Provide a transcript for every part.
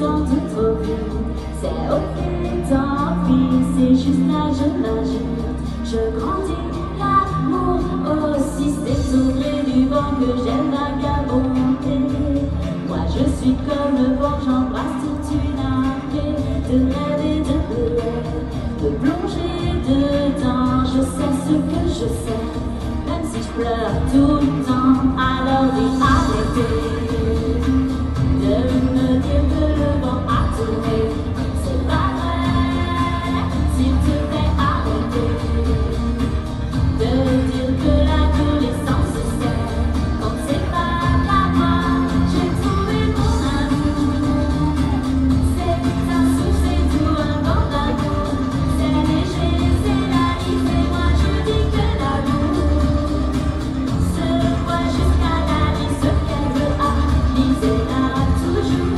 raison d'être vieux. C'est ok, tant pis, c'est juste là, je l'ajoute. Je grandis, l'amour aussi, c'est au gré du vent que j'aime vagabonder. Moi je suis comme le vent, j'embrasse toute une armée de rêves et de pleurs, de plonger dedans. Je sais ce que je sais, même si je pleure tout le temps. Alors dis arrêtez de me dire que le vent a tourné. C'est pas vrai, s'il te plaît arrêtez de dire que la connaissance se sert. Quand c'est pas la voix, j'ai trouvé mon amour. C'est un sou, c'est tout un bon amour. C'est léger, c'est la vie, et moi je dis que l'amour se voit jusqu'à la vie, ce qu'elle veut Alizée là toujours.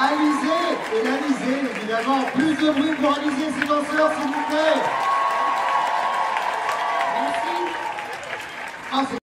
Alizée et l'Alizée, évidemment. Plus de bruit pour Alizée, ces danseurs, s'il vous plaît. Merci.